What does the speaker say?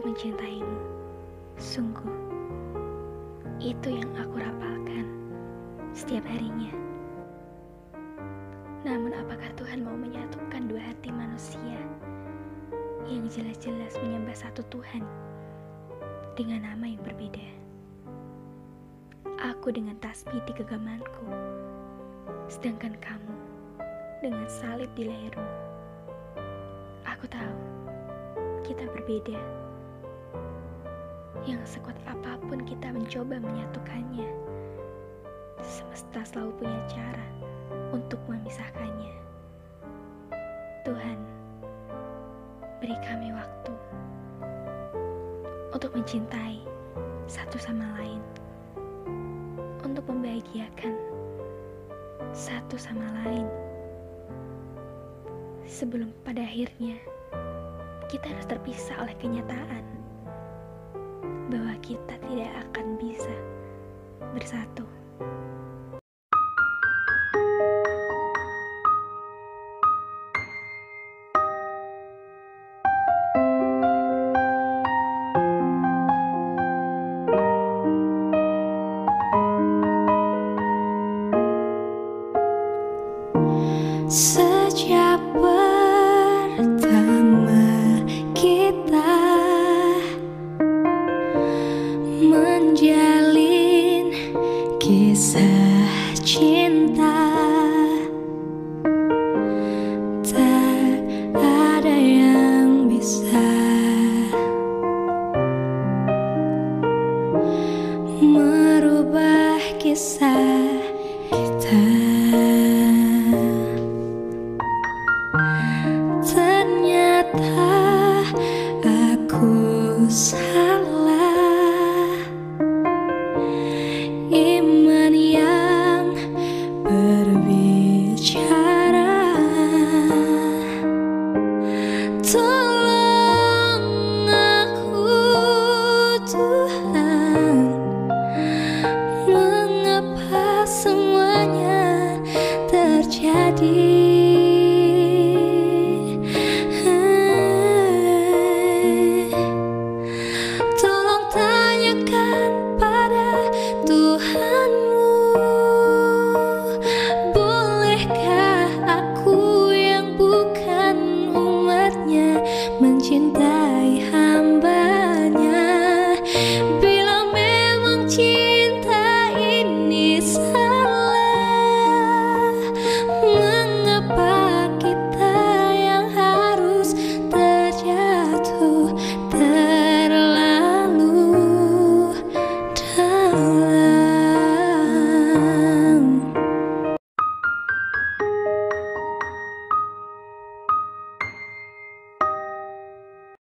aku mencintaimu. Sungguh, itu yang aku rapalkan setiap harinya. Namun apakah Tuhan mau menyatukan dua hati manusia yang jelas-jelas menyembah satu Tuhan dengan nama yang berbeda? Aku dengan tasbih di genggamanku, sedangkan kamu dengan salib di lehermu. Aku tahu kita berbeda. Yang sekuat apapun kita mencoba menyatukannya, semesta selalu punya cara untuk memisahkannya. Tuhan, beri kami waktu untuk mencintai satu sama lain, untuk membahagiakan satu sama lain, sebelum pada akhirnya kita harus terpisah oleh kenyataan bahwa kita tidak akan bisa bersatu. Sejak pertama kita menjalin kisah cinta, tak ada yang bisa merubah kisah kita. Ternyata aku iman yang berbicara. Tolong aku Tuhan, mengapa semuanya terjadi? Tolong tanyakan pada Tuhanmu, bolehkah aku yang bukan umatnya mencintai?